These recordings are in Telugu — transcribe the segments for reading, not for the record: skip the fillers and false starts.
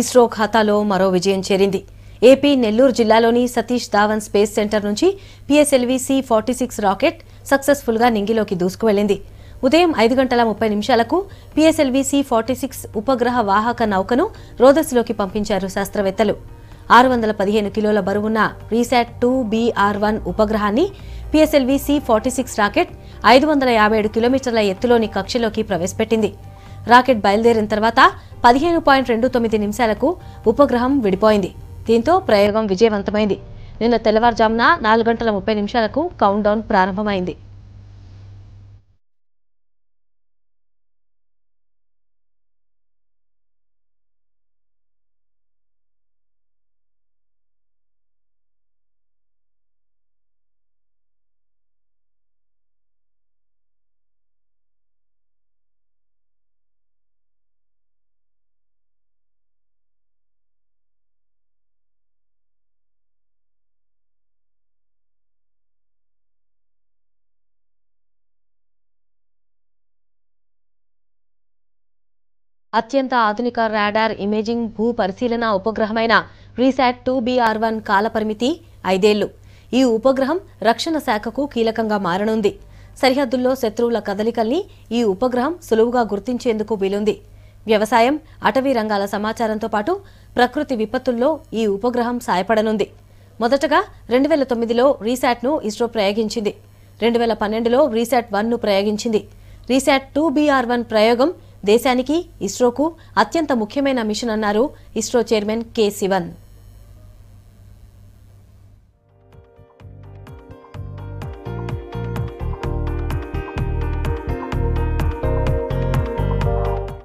ISRO ఖాతాలో మరో విజయం చేరింది. ఏపీ నెల్లూరు జిల్లాలోని సతీష్ ధావన్ స్పేస్ సెంటర్ నుంచి PSLV-C46 రాకెట్ సక్సెస్ఫుల్ గా నింగిలోకి దూసుకువెళ్లింది. ఉదయం 5:30 PSLV-C46 ఉపగ్రహ వాహక నౌకను రోదస్లోకి పంపించారు శాస్త్రవేత్తలు. 615 కిలోల బరువున్న RISAT-2B ఉపగ్రహాన్ని PSLV-C46 రాకెట్ 557 కిలోమీటర్ల ఎత్తులోని కక్షలోకి ప్రవేశపెట్టింది. రాకెట్ బయలుదేరిన తర్వాత 15.29 నిమిషాలకు ఉపగ్రహం విడిపోయింది. దీంతో ప్రయోగం విజయవంతమైంది. నిన్న తెల్లవారుజామున 4:30 కౌంట్ డౌన్ ప్రారంభమైంది. అత్యంత ఆధునిక రాడార్ ఇమేజింగ్ భూ పరిశీలన ఉపగ్రహమైన RISAT-2B కాలపరిమితి 5 ఏళ్లు. ఈ ఉపగ్రహం రక్షణ శాఖకు కీలకంగా మారనుంది. సరిహద్దుల్లో శత్రువుల కదలికల్ని ఈ ఉపగ్రహం సులువుగా గుర్తించేందుకు వీలుంది. వ్యవసాయం, అటవీ రంగాల సమాచారంతో పాటు ప్రకృతి విపత్తుల్లో ఈ ఉపగ్రహం సాయపడనుంది. మొదటగా 2009లో రీశాట్ను ఇస్రో ప్రయోగించింది. 2012లో RISAT-1ను ప్రయోగించింది. RISAT-2B ప్రయోగం దేశానికి, ఇస్రోకు అత్యంత ముఖ్యమైన మిషన్ అన్నారు ISRO chairman K. Sivan.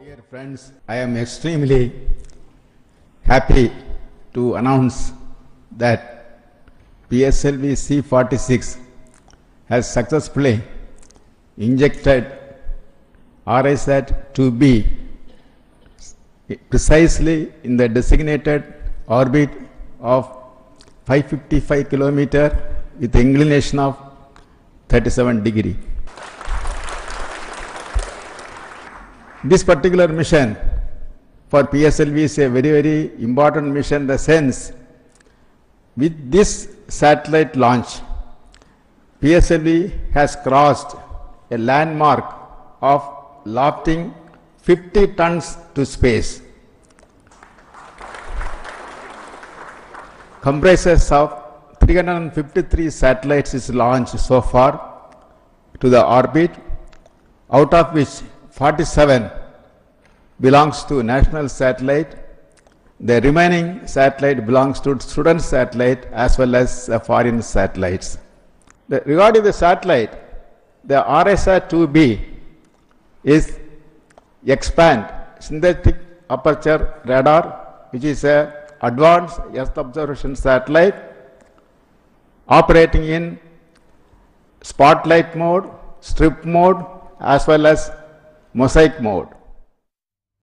Dear friends, I am extremely happy to announce that PSLV-C46 has successfully injected RISAT-2B precisely in the designated orbit of 555 kilometer with inclination of 37 degree. This particular mission for PSLV is a very, very important mission in the sense with this satellite launch, PSLV has crossed a landmark of lofting 50 tons to space, comprises of 353 satellites is launched so far to the orbit, out of which 47 belongs to national satellite, the remaining satellite belongs to student satellite as well as foreign satellites. Regarding the satellite, the RISAT-2B is X-band Synthetic Aperture Radar, which is an advanced Earth observation satellite operating in spotlight mode, strip mode as well as mosaic mode.